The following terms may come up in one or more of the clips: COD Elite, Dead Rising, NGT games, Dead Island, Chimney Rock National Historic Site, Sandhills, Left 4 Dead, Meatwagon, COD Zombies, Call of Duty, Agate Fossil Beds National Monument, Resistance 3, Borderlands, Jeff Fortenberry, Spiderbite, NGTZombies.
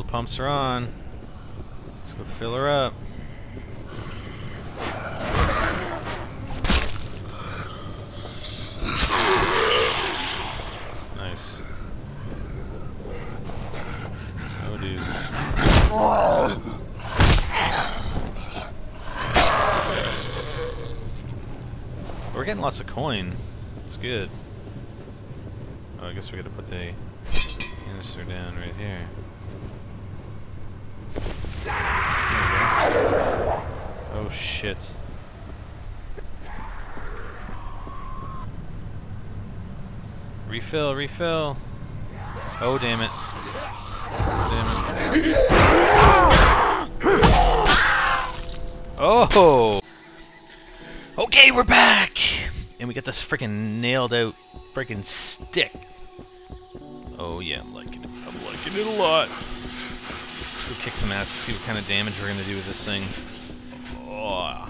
cool, the pumps are on. Let's go fill her up. Nice. Oh, dude. We're getting lots of coin. It's good. Oh, I guess we gotta put the canister down right here. Oh shit. Refill, refill. Oh damn it. Oh! Okay, we're back! And we got this freaking nailed out freaking stick. Oh yeah, I'm liking it. I'm liking it a lot. Let's go kick some ass and see what kind of damage we're gonna do with this thing. Oh.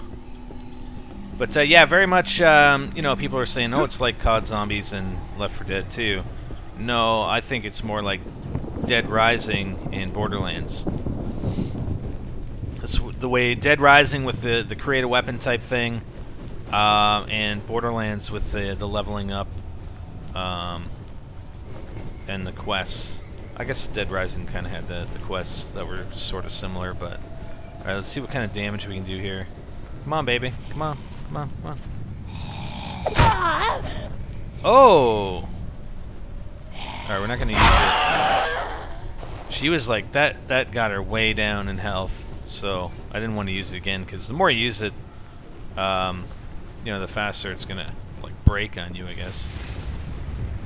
But yeah, very much, you know, people are saying, oh, it's like COD Zombies and Left 4 Dead 2. No, I think it's more like Dead Rising and Borderlands. That's the way Dead Rising with the create a weapon type thing, and Borderlands with the leveling up. And the quests. I guess Dead Rising kind of had the quests that were sort of similar, but... Alright, let's see what kind of damage we can do here. Come on, baby. Come on. Come on. Come on. Oh! Alright, we're not gonna use it. She was like, that got her way down in health, so I didn't want to use it again, because the more you use it, you know, the faster it's gonna, like, break on you, I guess.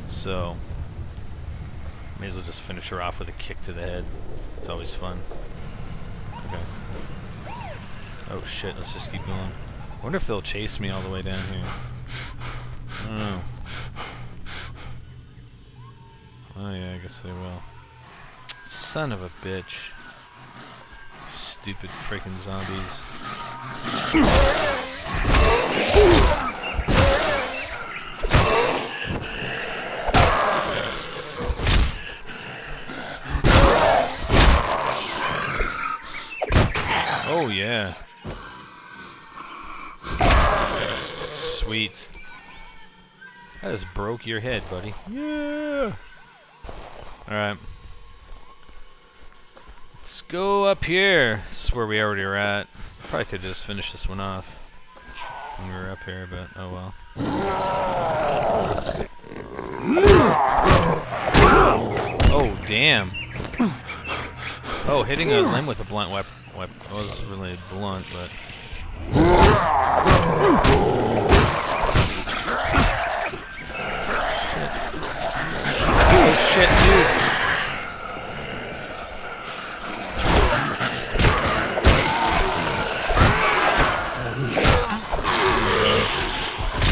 So... May as well just finish her off with a kick to the head. It's always fun. Okay. Oh shit, let's just keep going. I wonder if they'll chase me all the way down here. I don't know. Oh yeah, I guess they will. Son of a bitch. Stupid freaking zombies. Oh yeah. Sweet. That just broke your head, buddy. Yeah. Alright. Let's go up here. This is where we already were at. Probably could just finish this one off when we were up here, but oh well. Oh damn. Oh, hitting a limb with a blunt weapon. Well, it was really blunt, but... Oh shit, dude! I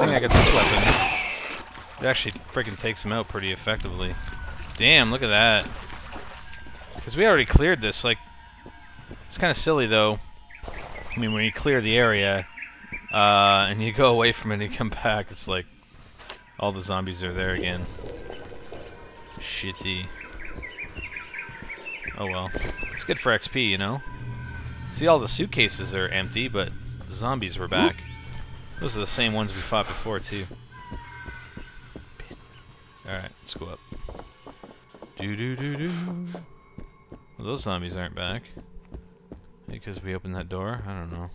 think I got this weapon. It actually freaking takes him out pretty effectively. Damn, look at that. Because we already cleared this, like... It's kind of silly, though. I mean, when you clear the area, and you go away from it and you come back, it's like, all the zombies are there again. Shitty. Oh well. It's good for XP, you know? See, all the suitcases are empty, but the zombies were back. Those are the same ones we fought before, too. Alright, let's go up. Do-do-do-do. Well, those zombies aren't back. Because we opened that door? I don't know.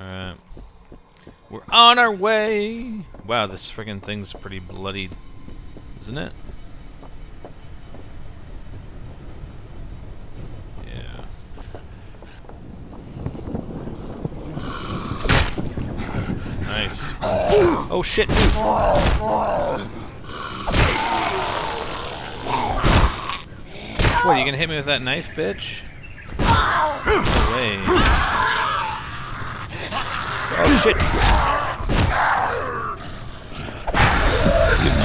Alright. We're on our way! Wow, this friggin' thing's pretty bloodied, isn't it? Yeah. Nice. Oh shit! What, you gonna hit me with that knife, bitch? No way. Oh shit!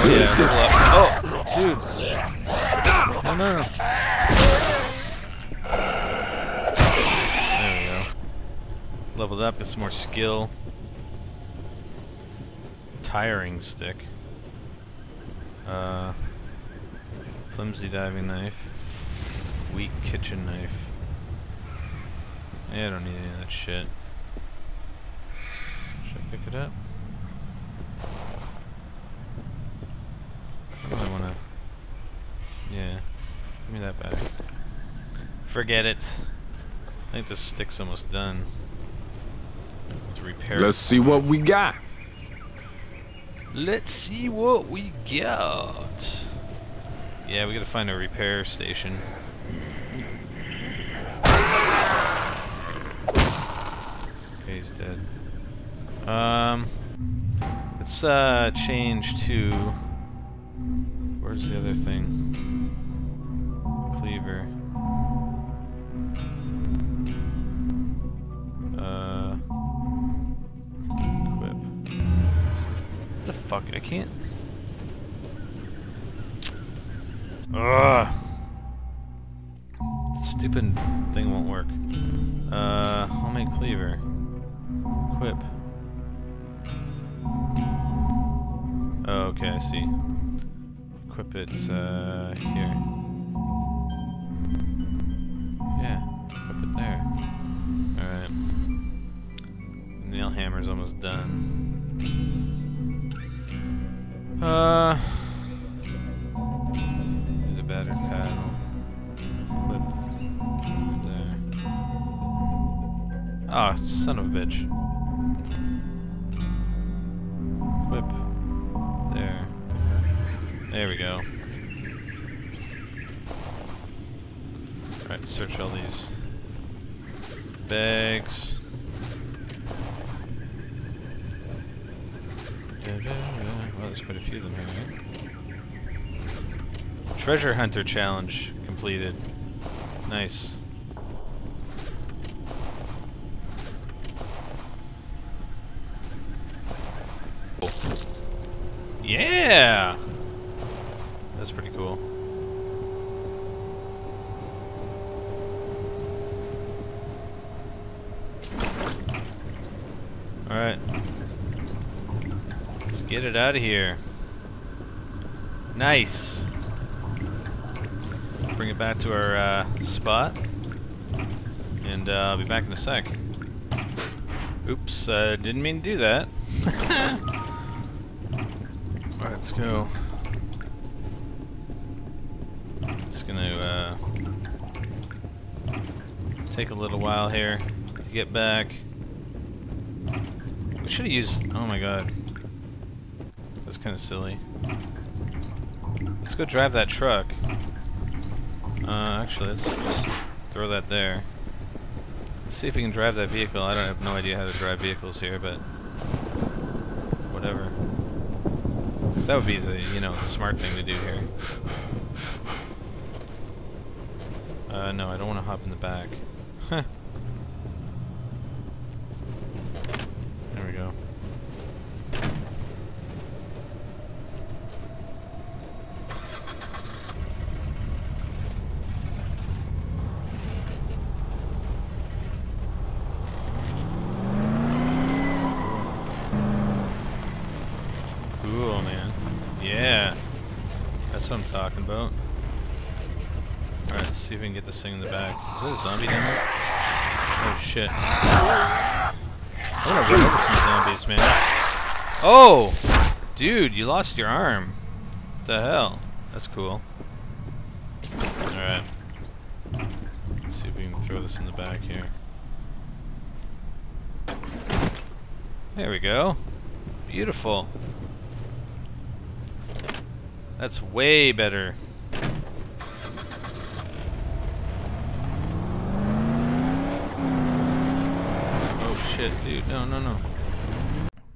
Yeah, level up. Oh, dude. Oh no. There we go. Leveled up, got some more skill. Tiring stick. Flimsy diving knife. Weak kitchen knife. Yeah, I don't need any of that shit. Should I pick it up? I really wanna... Yeah. Give me that back. Forget it. I think this stick's almost done. Let's repair it. Let's see what we got. Let's see what we got. Yeah, we gotta find a repair station. Okay, he's dead. Let's change to... Where's the other thing? Cleaver. Fuck, I can't. Ugh. Stupid thing won't work. Homemade cleaver. Quip. Oh, okay, I see. Equip it, here. Yeah, equip it there. Alright. Nail hammer's almost done. There's a battered paddle. Flip. Right there. Ah, oh, son of a bitch. Flip. There. There we go. Alright, search all these bags. Well, there's quite a few of them here, right? Treasure Hunter Challenge completed. Nice. Yeah! That's pretty cool. Alright. Get it out of here. Nice. Bring it back to our spot. And I'll be back in a sec. Oops, I didn't mean to do that. Alright, let's go. Just gonna take a little while here to get back. We should have used... Oh my god. That's kind of silly. Let's go drive that truck. Actually, let's just throw that there. Let's see if we can drive that vehicle. I don't have no idea how to drive vehicles here, but whatever. Because that would be the, you know, the smart thing to do here. No, I don't want to hop in the back. Huh. There we go. That's what I'm talking about. Alright, let's see if we can get this thing in the back. Is that a zombie down there? Oh shit. I'm gonna run over some zombies, man. Oh! Dude, you lost your arm. What the hell? That's cool. Alright. Let's see if we can throw this in the back here. There we go. Beautiful. That's way better. Oh shit, dude. No, no, no.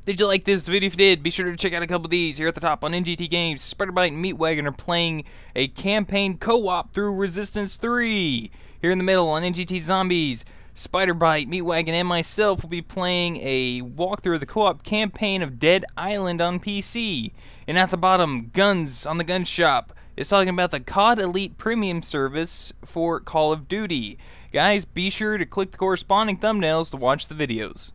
Did you like this video? If you did, be sure to check out a couple of these here at the top on NGT Games. Spiderbite and Meatwagon are playing a campaign co-op through Resistance 3. Here in the middle on NGT Zombies, Spiderbite, Meatwagon, and myself will be playing a walkthrough of the co-op campaign of Dead Island on PC. And at the bottom, Guns on the Gun Shop. It's talking about the COD Elite Premium service for Call of Duty. Guys, be sure to click the corresponding thumbnails to watch the videos.